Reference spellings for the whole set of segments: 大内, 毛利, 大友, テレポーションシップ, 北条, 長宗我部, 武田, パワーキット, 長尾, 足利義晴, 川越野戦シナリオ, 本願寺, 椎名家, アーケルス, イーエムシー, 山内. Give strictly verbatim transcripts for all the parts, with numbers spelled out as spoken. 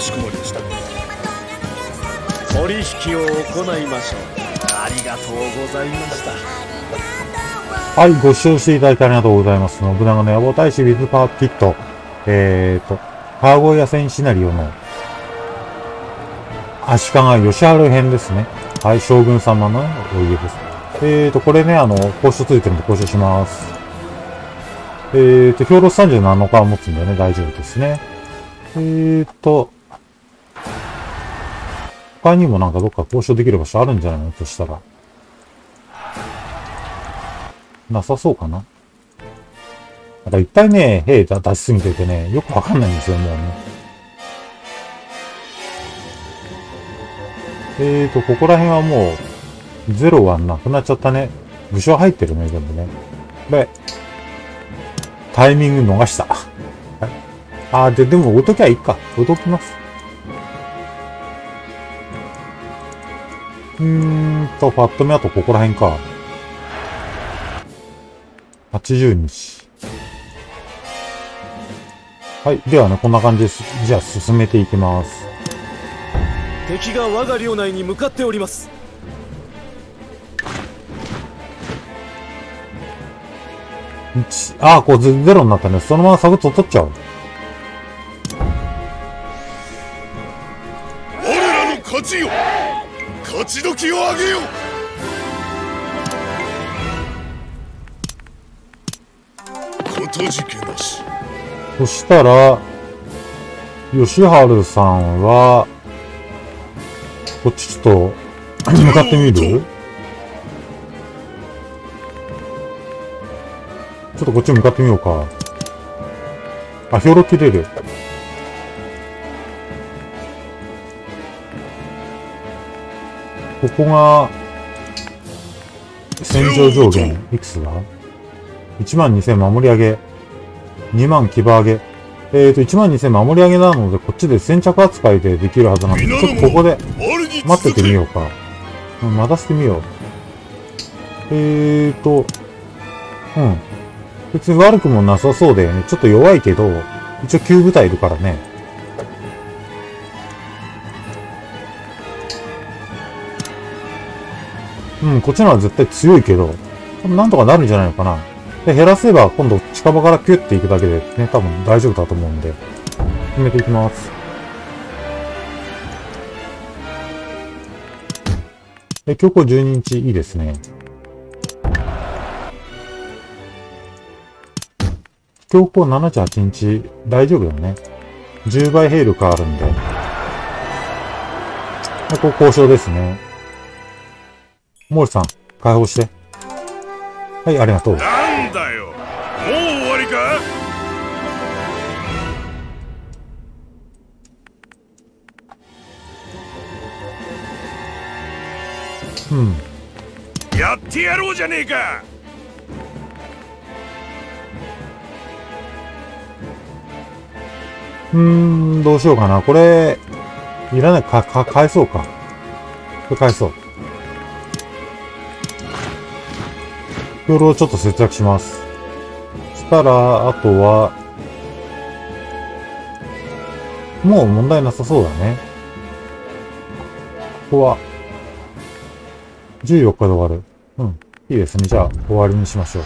かしこまりました。取引を行いましょう。ありがとうございました。はい、ご視聴していただきありがとうございます。信長の野望大使 with パワーキット。えーと、川越野戦シナリオの足利義晴編ですね。はい、将軍様のお家です。えーと、これね、あの、交渉ついてるんで交渉します。えーと、兵糧さんじゅうななにち持つんでね、大丈夫ですね。えーと、他にもなんかどっか交渉できる場所あるんじゃないのとしたら。なさそうかな。なんかいっぱいね、兵出しすぎててね、よくわかんないんですよ、もうね。えーと、ここら辺はもう、ゼロはなくなっちゃったね。武将入ってるね、全部ね。で、タイミング逃した。あー、で、でも、おときゃいいか。おときます。うーんと、パッと見あとここら辺か。はちじゅうにち。はい。ではね、こんな感じです。じゃあ、進めていきます。敵が我が領内に向かっております。ああ、こうゼロになったね。そのままサクッと取っちゃう。我らの勝ちよ、勝ち時をあげよう。ことじけなし。そしたら義晴さんはこっちちょっと向かってみる？ちょっとこっち向かってみようか。あ、兵糧切れる。ここが戦場上限いくつだ？ いちまんにせん 守り上げ、にまん騎馬上げ。えーと、いちまんにせん守り上げなので、こっちで先着扱いでできるはずなんで、ちょっとここで待っててみようか。うん、待たせてみよう。えーと、うん。別に悪くもなさそうだよね。ちょっと弱いけど、一応きゅう部隊いるからね。うん、こっちのは絶対強いけど、なんとかなるんじゃないのかな。で、減らせば今度近場からキュッていくだけでね、多分大丈夫だと思うんで、決めていきます。え、強行じゅうににちいいですね。強行ななじゅうはちにち大丈夫だよね。じゅうばい兵力あるんで。で、ここ交渉ですね。毛利さん、解放して。はい、ありがとう。だよ、もう終わりか。うん、やってやろうじゃねえか。うーん、どうしようかな。これいらないか、か返そうか。これ返そう。兵糧をちょっと節約します。そしたら、あとは、もう問題なさそうだね。ここは、じゅうよっかで終わる。うん。いいですね。じゃあ、終わりにしましょう。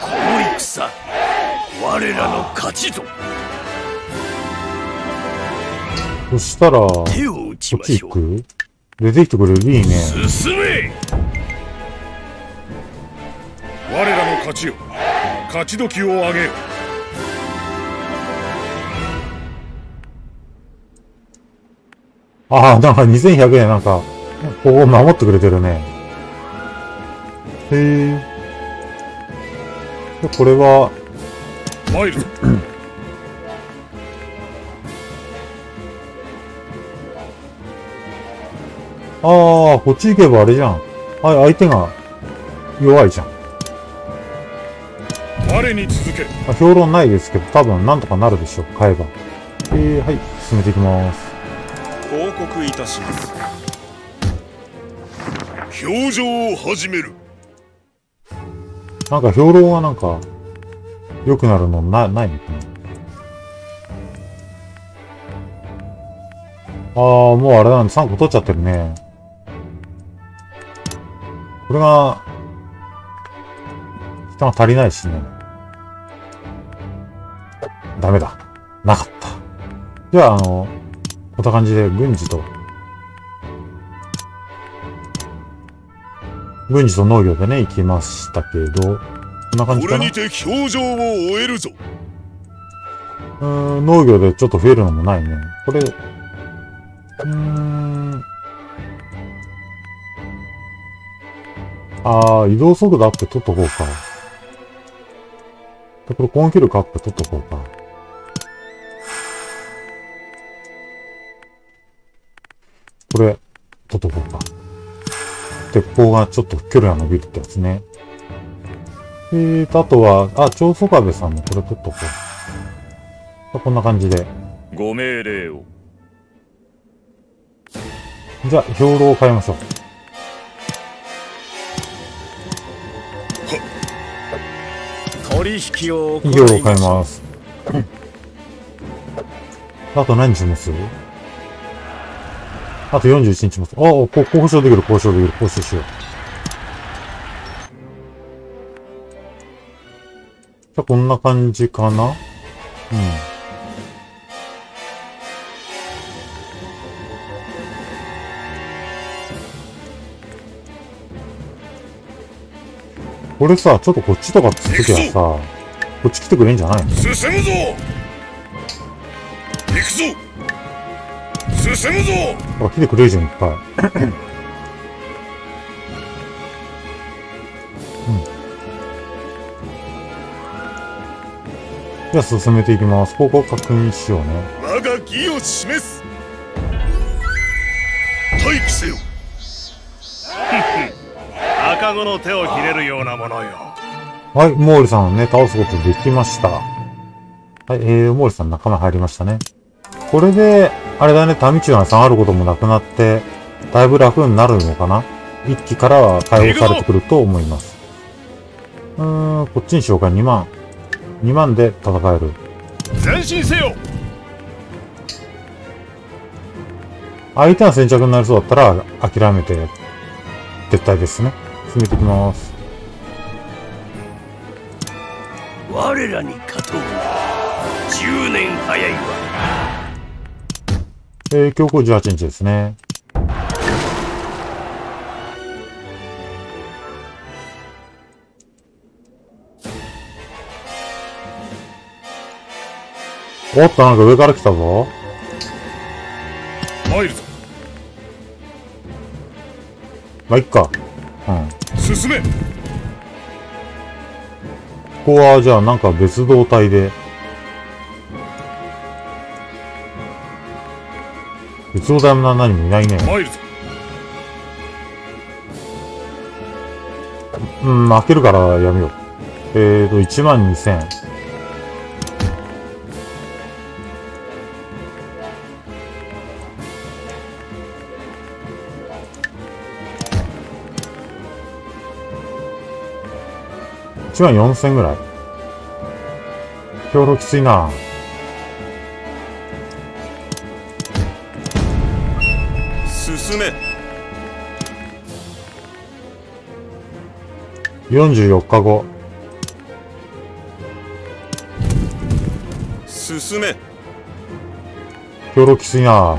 この戦、我らの勝ちぞ。そしたら、こっち行く？出てきてくれる？いいね。進め！我らの勝ちよ、勝ち時をあげよ。ああ、なんかにせんひゃくえん、なんかここ守ってくれてるね。へえ。これは参る。ああ、こっち行けばあれじゃん。はい、相手が弱いじゃん。我に続け。まあ、評論ないですけど、多分なんとかなるでしょう、買えば。えー、はい、進めていきます。報告いたします。表情を始める。なんか評論はなんか良くなるのなないのかな。ああ、もうあれだね。さんこ取っちゃってるね。これが、人が足りないしね。ダメだ。なかった。じゃあ、あの、こんな感じで軍事と、軍事と農業でね、行きましたけど、こんな感じかな。これにて表情を終えるぞ。うーん、農業でちょっと増えるのもないね。これ、うーん。ああ、移動速度アップ取っとこうか。で、これ攻撃力アップ取っとこうか。これ、取っとこうか。鉄砲がちょっと距離が伸びるってやつね。えーと、あとは、あ、長宗我部さんもこれ取っとこう。こんな感じで。ご命令を。じゃあ、兵糧を変えましょう。取引を行いましょう。兵糧を変えます。あと何日もする？あとよんじゅういちにちもする。ああ、こ交渉できる、交渉できる、交渉しよう。じゃあ、こんな感じかな？うん。これさ、ちょっとこっちとかつくときはさ、こっち来てくれんじゃないの？進むぞ！行くぞ！進むぞ！あ、来てくれるじゃん、いっぱい。うん。じゃあ進めていきます。ここを確認しようね。我が義を示す！待機せよ！赤子の手をひれるようなものよ。はい、毛利さんね、倒すことできました。はい、えー、毛利さん仲間入りましたね。これで、あれだね、民中が下がることもなくなって、だいぶ楽になるのかな？一気からは解放されてくると思います。うーん、こっちにしようか、にまん。にまんで戦える。前進せよ！相手が先着になりそうだったら、諦めて、撤退ですね。進めてきます。我らに勝とうじゅうねん早いわ。えー、強行じゅうはちにちですね。おっと、なんか上から来たぞ。入るぞ。まあ、いっか。うん。進め。ここは、じゃあ、なんか別動隊で。別動隊も何もいないね。うん、負けるからやめよう。えーと、いちまんにせん。いちまんよんせんぐらい。兵糧きついな。進め。よんじゅうよっかご。進め。兵糧きついな。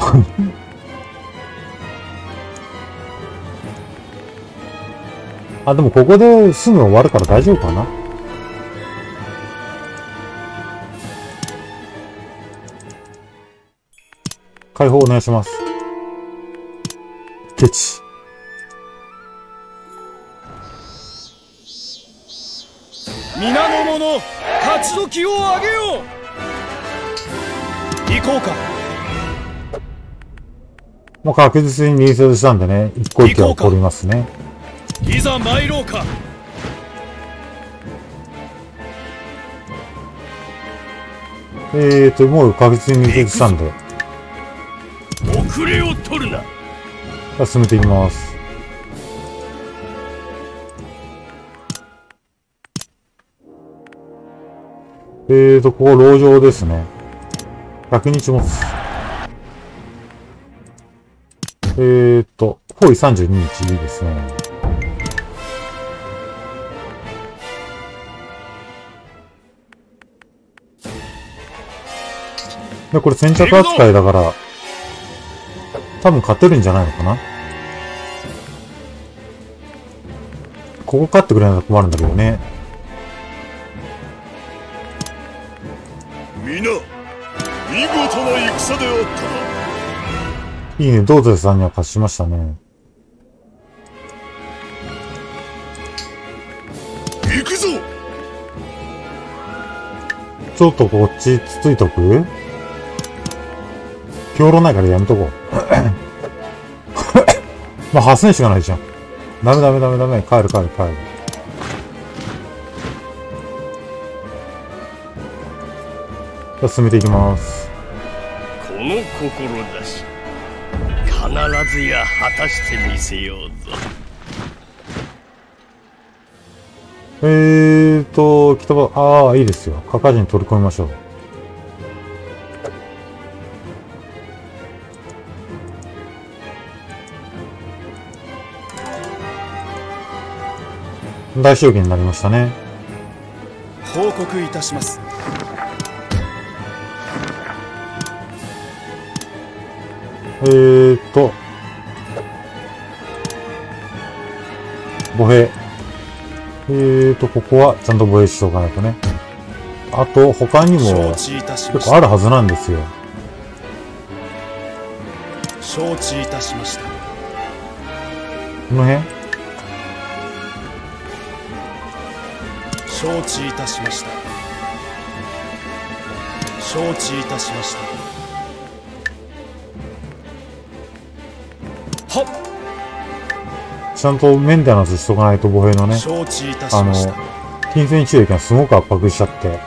あ、でもここですぐ終わるから大丈夫かな。解放お願いします。ケチ。皆の者、勝ち時をあげよう。行こうか。もう確実にリセットしたんでね、一個一個起こりますね。いざ参ろうか。えーと、もう確実に右したんで遅れを取るな。進めていきます。えーと、ここ籠城ですね。ひゃくにちもつ。えっと、方位さんじゅうににち、いいですね。で、これ先着扱いだから、多分勝てるんじゃないのかな。ここ勝ってくれないと困るんだけどね。みんな、見事な戦であった。いいね、道勢さんには勝ちましたね。行くぞ。ちょっとこっちつついとく？兵糧ないからやめとこう。まあ、発戦しかないじゃん。ダメダメダメダメ。帰る帰る帰る。じゃあ進めていきます。この志、必ずや果たしてみせようぞ。えーと、北場、ああ、いいですよ。過火事に取り込みましょう。大将棋になりましたね。報告いたします。えーっと母兵、えーっとここはちゃんと防衛しておかないとね。あと他にも結構あるはずなんですよ。承知いたしました。この辺承知いたしました。承知いたしました。はっ、ちゃんとメンテナンスしとかないと母兵のね、あの金銭収益がすごく圧迫しちゃって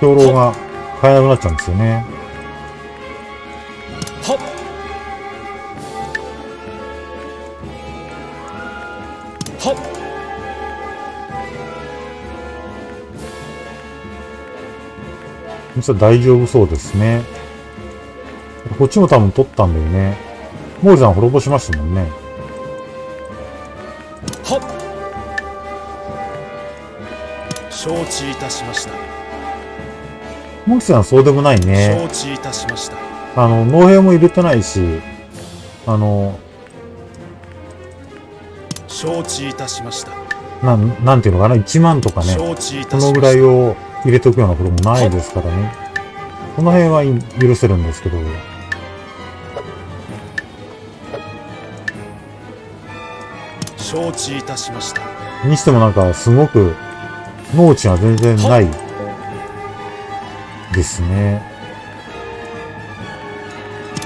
兵糧が買えなくなっちゃうんですよね。はっはっ、実は大丈夫そうですね。こっちも多分取ったんだよね。毛利さん滅ぼしましたもんね。はっ、承知いたしました。毛利さんそうでもないね。承知いたしました。あの農兵も入れてないし、あの承知いたしました。なんなんていうのかな、いちまんとかね、このぐらいを入れておくようなこともないですからね。この辺は許せるんですけど。承知いたしました。にしてもなんかすごく農地が全然ないですね。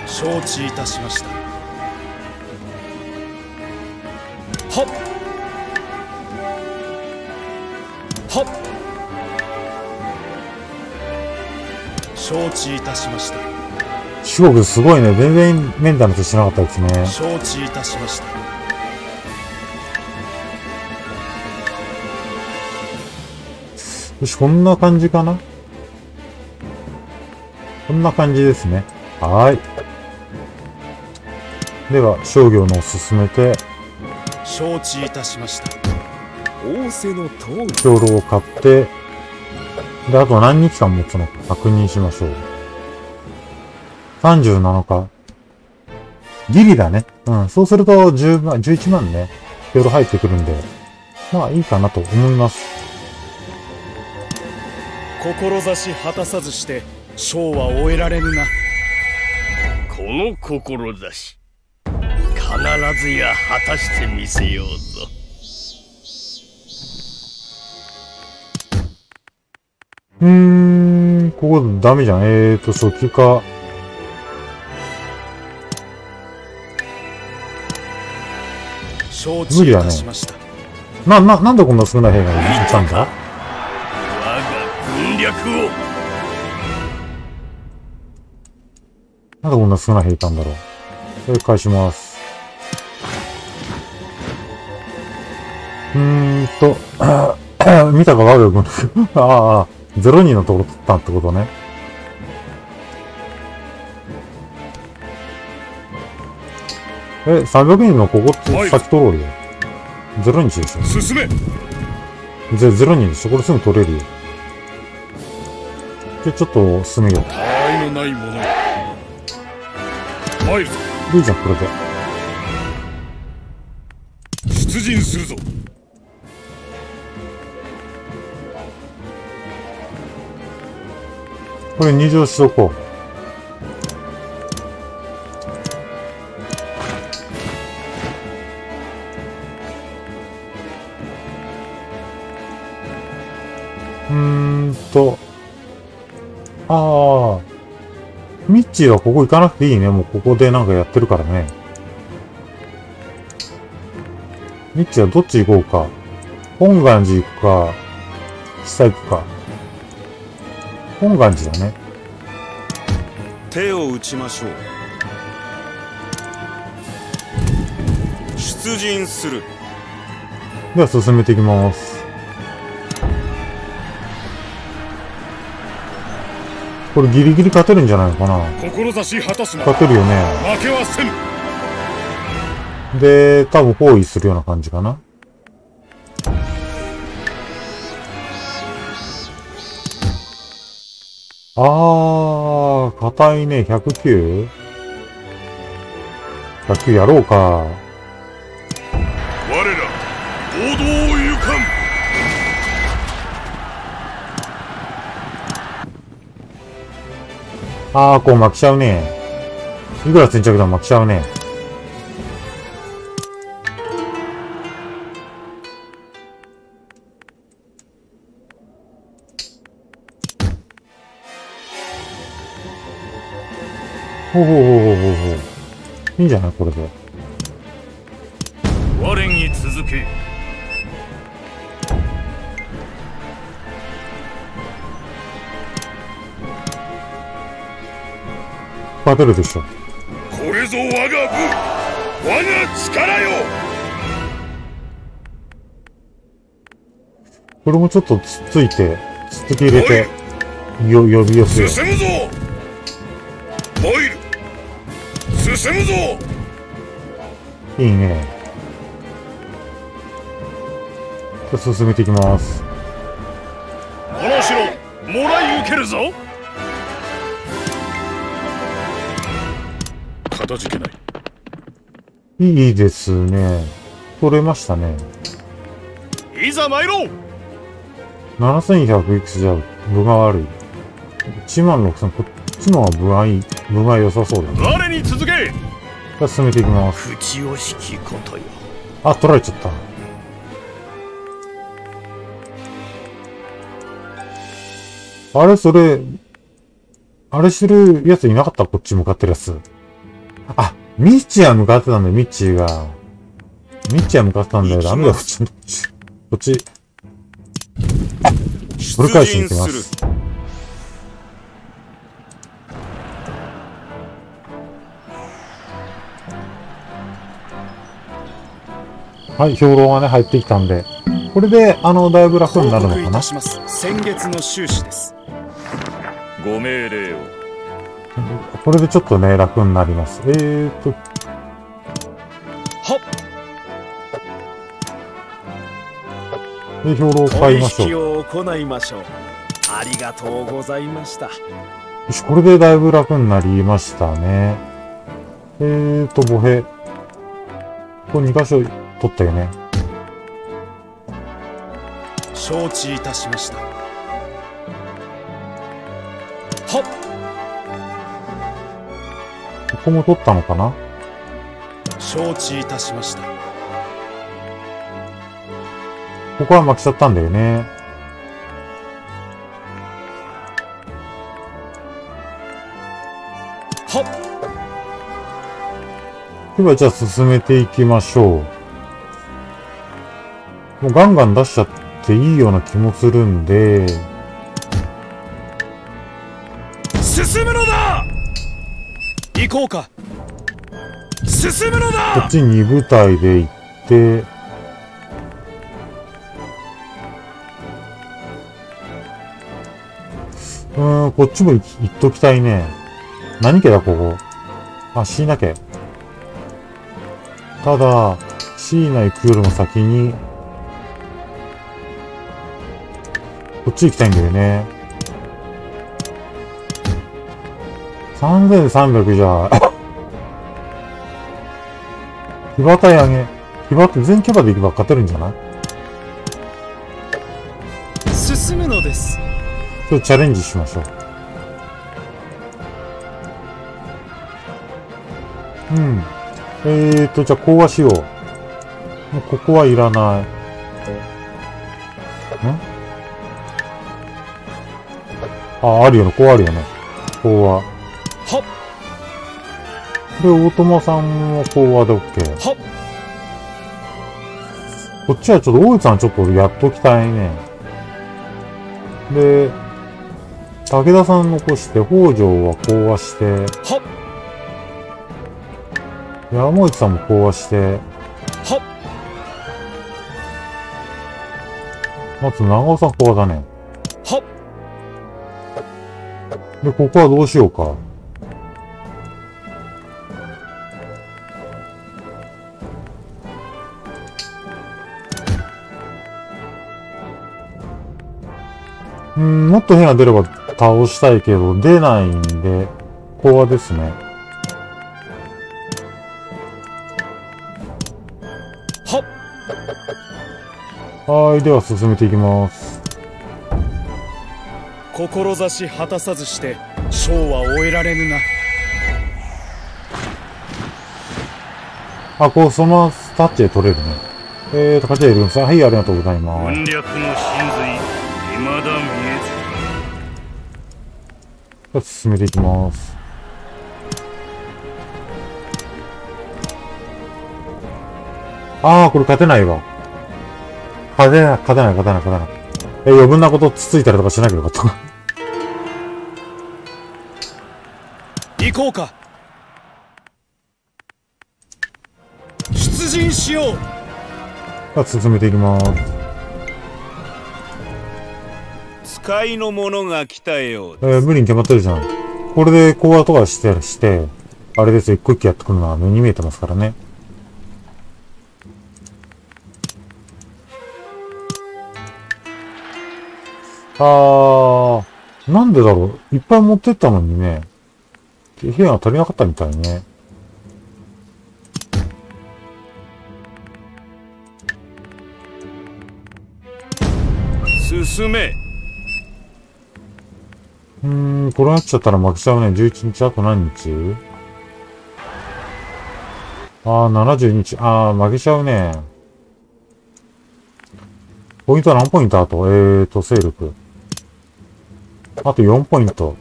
承知いたしました。はっはっ、承知いたしました。四国すごいね、全然メンタルとしてなかったですね。承知いたしました。よし、こんな感じかな。こんな感じですね。はーい。では商業のを進めて、承知いたしました。仰せの通り兵糧を買って、で、あと何日間持つのか確認しましょう。さんじゅうななにち。ギリだね。うん。そうするとじゅうまん、じゅういちまんね、兵糧入ってくるんで、まあいいかなと思います。志果たさずして、勝は終えられぬな。この志、必ずや果たしてみせようぞ。うーん、ここダメじゃん。えーと、初期化。無理だね。な、な、なんでこんな少ない兵がいたんだ？我が軍略を。なんでこんな少ない兵いたんだろう。それ返します。うーんと、見たか我が軍略。ああ。ゼロにんのところ取ったってことね。え、さんびゃくえんのここって先取ろうよ。ゼロにちですよね。進め。じゃあゼロにちでしょ。これすぐ取れるよ。で、ちょっと進めよう。愛のないもの。はい。いいじゃん、これで。出陣するぞ。これ入場しとこう。ああ、ミッチーはここ行かなくていいね。もうここでなんかやってるからね。ミッチーはどっち行こうか。本願寺行くか、下行くか。本願寺だね。手を打ちましょう。出陣する。では進めていきます。これギリギリ勝てるんじゃないのかな。勝てるよね。負けはせぬ。で、多分包囲するような感じかな。あー、硬いね。ひゃくきゅう?ひゃくきゅう ひゃくやろうか。我ら王道を行かん。ああ、こう負けちゃうね。いくら先着でも負けちゃうね。ほうほうほうほうほうほう。いいんじゃないこれで。我に続け。勝てるでしょ。これぞ我が武、我が力よ。これもちょっとつっついて、つつき入れてよ、呼び寄せよ。進むぞ。ボイル。進むぞ。いいね。進めていきます。この城もらい受けるぞ。いいですね。取れましたね。いざ参ろう。ななせんひゃくいくつじゃ分が悪い。いちまんろくせん、こっちのは分がいい。分が良さそうだね。我に続け。じゃあ進めていきます。口を引きことよ。あ、取られちゃった。あれ、それあれしてるやついなかった。こっち向かってるやつ。あ、ミッチーは向かってたんだよ、ミッチーが。ミッチーは向かってたんだよ、ダメだ、こっち。こっち。取り返しに行きます。はい、兵糧がね、入ってきたんで。これで、あの、だいぶ楽になるのかな。先月の収支です。ご命令を。これでちょっとね、楽になります。えーと。で、兵糧を買いましょう。行いましょう。ありがとうございました。よし、これでだいぶ楽になりましたね。えーと、母兵。これに箇所取ったよね。承知いたしました。はっ。ここも取ったのかな。承知いたしました。ここは負けちゃったんだよね。はっ。ではじゃあ進めていきましょう。もうガンガン出しちゃっていいような気もするんで。進むのだ。行こうか。進むのだ。こっちに部隊で行ってうーん、こっちも行っときたいね。何家だここ。あ、椎名家。ただ椎名行くよりも先にこっち行きたいんだよね。さんぜんさんびゃくじゃあ騎馬隊上げ、騎馬って全騎馬で行けば勝てるんじゃない？進むのです。ちょっとチャレンジしましょう。うん。えーと、じゃあ、こうはしよう。もうここはいらない。ん？あ、あるよね。こうあるよね。こうは。はっ。で、大友さんもこうはで OK。はっ。こっちはちょっと、大内さんちょっとやっときたいね。で、武田さん残して、北条は講和して、山内さんも講和して、まず長尾さん講和だね。で、ここはどうしようか。うん、もっと兵が出れば倒したいけど、出ないんで、講和ですね。はっ。はい、では進めていきます。志果たさずして、勝は終えられぬな。あ、こう、そのままタッチで取れるね。えーと、勝ち得るんです。はい、ありがとうございます。軍略の真髄まだ見えず。進めていきます。ああ、これ勝てないわ。勝てない、勝てない、勝てない、勝てない。え、余分なことつついたりとかしなきゃよかった。行こうか。出陣しよう。進めていきます。使いの者が来たようです。えー、無理に決まってるじゃん。これで講和とかして、して、あれですよ、一個一個やってくるのは目に見えてますからね。あー、なんでだろう。いっぱい持ってったのにね、兵が足りなかったみたいね。進め。うーん、これなっちゃったら負けちゃうね。じゅういちにち、あと何日？あー、ななじゅうににち。あー、負けちゃうね。ポイントは何ポイント？あと、えーと、勢力。あとよんポイント。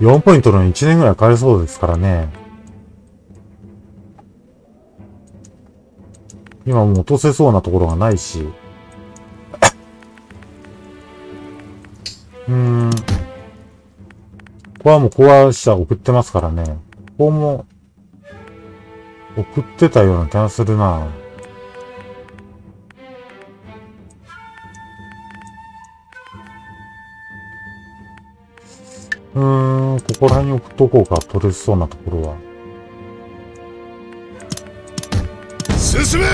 よんポイントのいちねんぐらい返そうですからね。今もう落とせそうなところがないし。うーん。ここはもう講和者送ってますからね。ここも、送ってたような気がするな。うーん、ここら辺に送っとこうか。取れそうなところは。進め！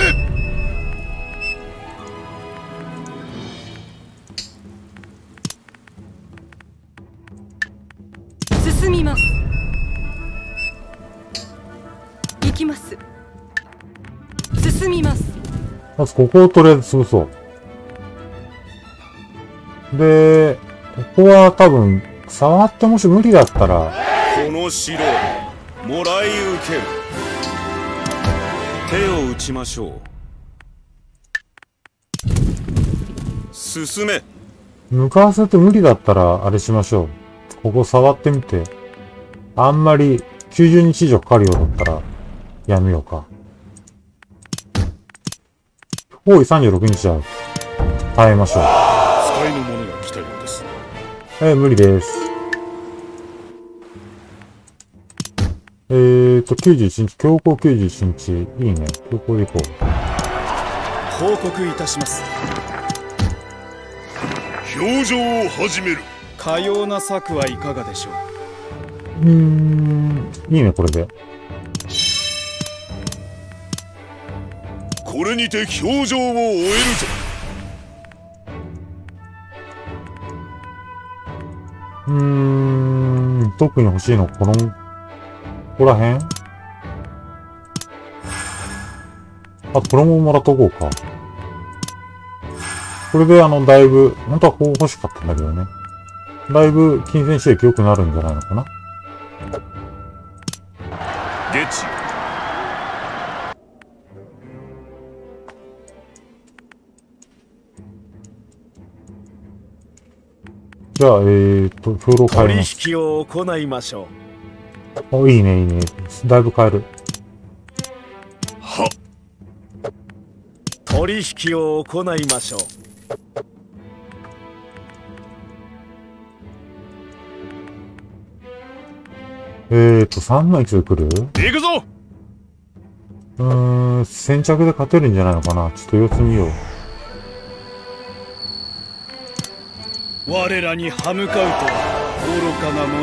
まずここをとりあえず潰そう。で、ここは多分、触ってもし無理だったら。この城、もらい受ける。手を打ちましょう。進め。向かわせて無理だったら、あれしましょう。ここ触ってみて。あんまり、きゅうじゅうにち以上かかるようだったら、やめようか。おい、さんじゅうろくにちだ。耐えましょう。使いの者が来たようです。えー、無理です。えーと、きゅうじゅういちにち、強行きゅうじゅういちにち。いいね。強行で行こう。報告いたします。表情を始める。かような策はいかがでしょう。うーん、いいね、これで。これにて表情を終えるぞ。うーん、特に欲しいのこのここら辺。あ、これももらっとこうか。これであのだいぶ本当はこう欲しかったんだけどね、だいぶ金銭収益良くなるんじゃないのかな。ゲッチ。じゃあえー、っと風呂変えます。取引を行いましょう。お、いいねいいね、だいぶ変える。は取引を行いましょう。えーと、さんまいきょうで来る？行くぞ！うーん、先着で勝てるんじゃないのかな。ちょっと様子見よう。我らに歯向かうとは愚かなも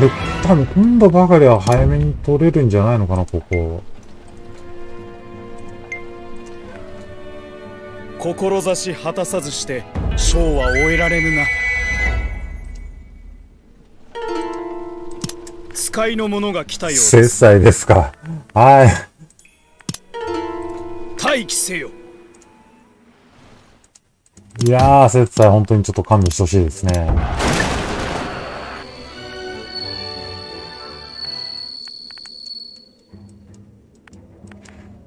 のよ。で、多分今度ばかりは早めに取れるんじゃないのかな、ここ。志果たさずして、勝は終えられぬな。使いの者が来たようです。制裁ですか。はい。待機せよ。いやー、制裁本当にちょっと勘弁してほしいですね。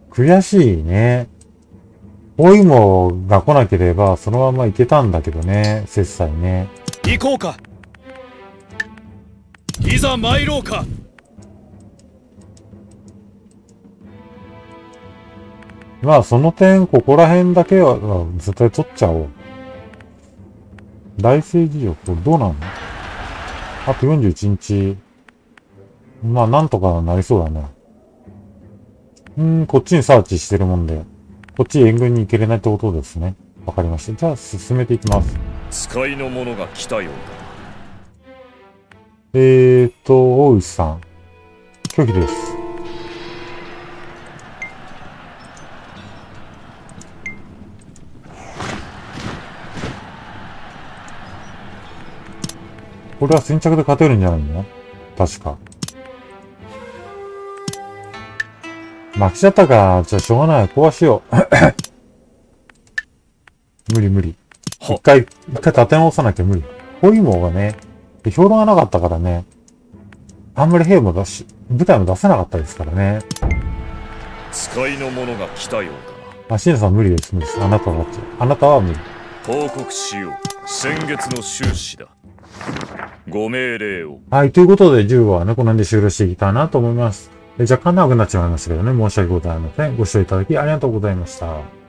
悔しいね。お芋が来なければそのままいけたんだけどね、制裁ね。行こうか。いざ参ろうか。まあその点ここら辺だけは絶対取っちゃおう。大政治力これどうなの。あとよんじゅういちにち。まあなんとかなりそうだね。うーん、こっちにサーチしてるもんで、こっち援軍に行けれないってことですね。わかりました。じゃあ進めていきます。使いの者が来たようだ。えーと、大内さん。拒否です。これは先着で勝てるんじゃないの？確か。負けちゃったか。じゃあしょうがない。壊しよう。無理無理。一回、一回立て直さなきゃ無理。こういうものがね、評論がなかったからね、あんまり兵も出し、部隊も出せなかったですからね。使いの者が来たようだ。あ、シンさん無理です、無理です。あなたは、あなたは無理。報告しよう。先月の収支だ。ご命令を。はい、ということでじゅうわはね、この辺で終了していきたいなと思います。え、若干長くなっちまいましたけどね、申し訳ございません。ご視聴いただきありがとうございました。